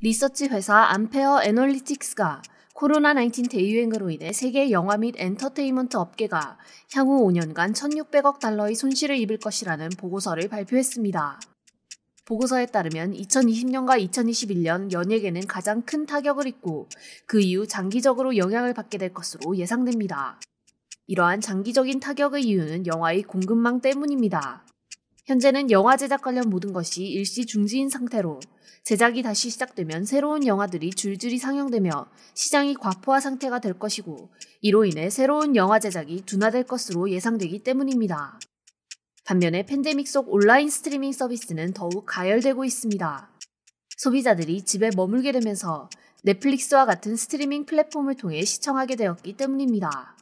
리서치 회사 암페어 애널리틱스가 코로나19 대유행으로 인해 세계 영화 및 엔터테인먼트 업계가 향후 5년간 1,600억 달러의 손실을 입을 것이라는 보고서를 발표했습니다. 보고서에 따르면 2020년과 2021년 연예계는 가장 큰 타격을 입고 그 이후 장기적으로 영향을 받게 될 것으로 예상됩니다. 이러한 장기적인 타격의 이유는 영화의 공급망 때문입니다. 현재는 영화 제작 관련 모든 것이 일시 중지인 상태로 제작이 다시 시작되면 새로운 영화들이 줄줄이 상영되며 시장이 과포화 상태가 될 것이고 이로 인해 새로운 영화 제작이 둔화될 것으로 예상되기 때문입니다. 반면에 팬데믹 속 온라인 스트리밍 서비스는 더욱 가열되고 있습니다. 소비자들이 집에 머물게 되면서 넷플릭스와 같은 스트리밍 플랫폼을 통해 시청하게 되었기 때문입니다.